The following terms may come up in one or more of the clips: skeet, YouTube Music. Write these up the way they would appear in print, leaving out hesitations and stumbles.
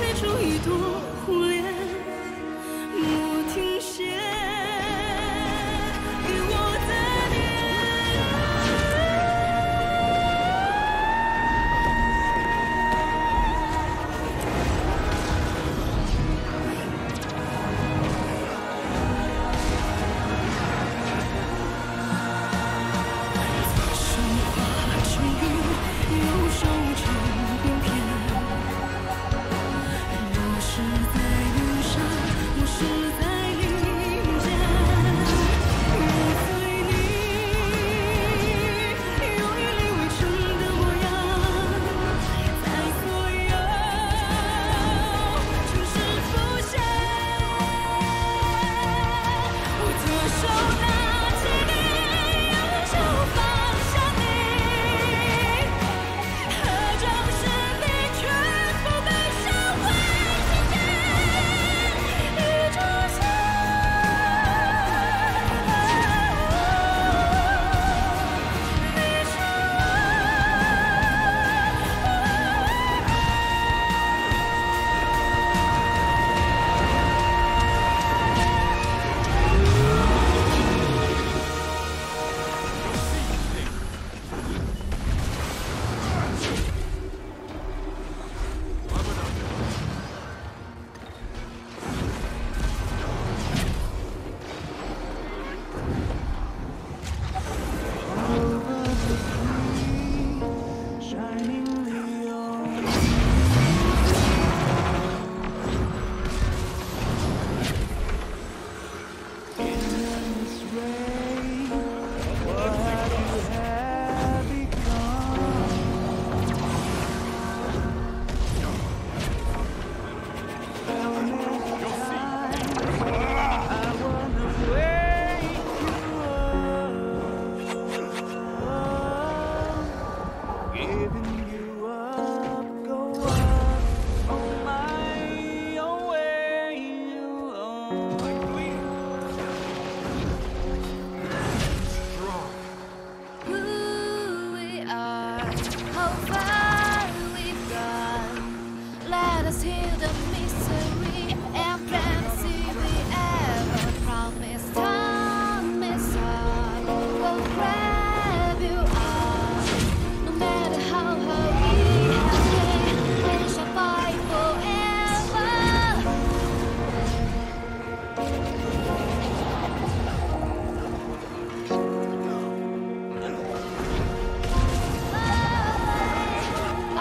开出一朵红莲，莫停歇，与我再恋。生化成雨，又烧成冰片。 是在云上，我是在云间。我对你，永远你未成的模样，在所有城市浮现。我的手拿起你，用手放下你，何尝是你全部悲伤回？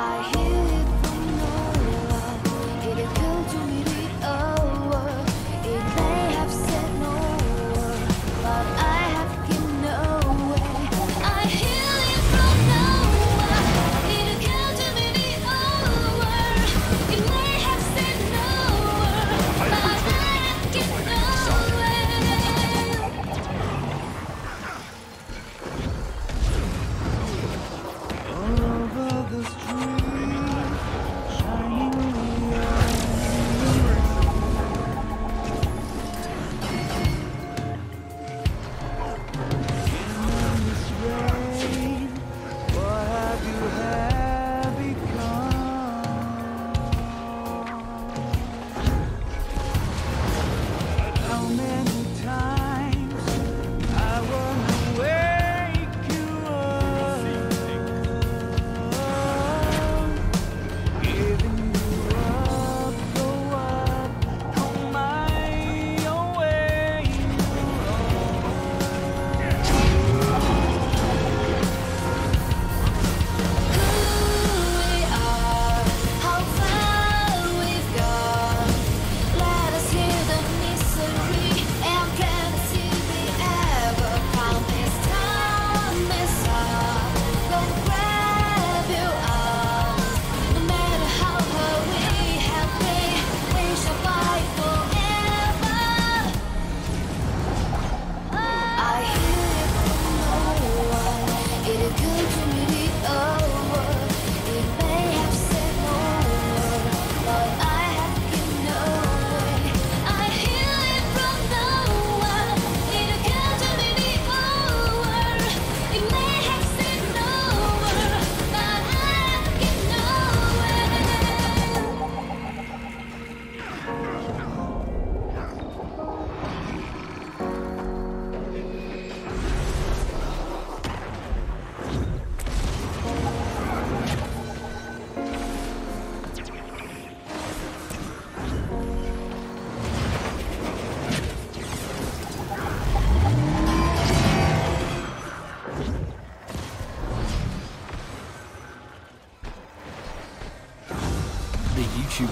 I hear it from nowhere. It could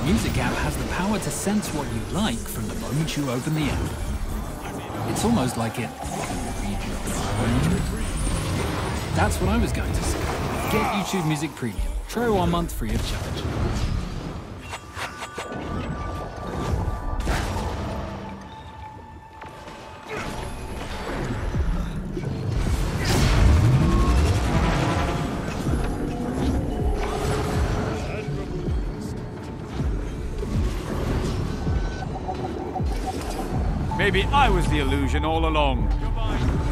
Music app has the power to sense what you like from the moment you open the app. It's almost like it can read your mind. That's what I was going to say. Get YouTube Music Premium. Try 1 month free of charge. Maybe I was the illusion all along. Goodbye.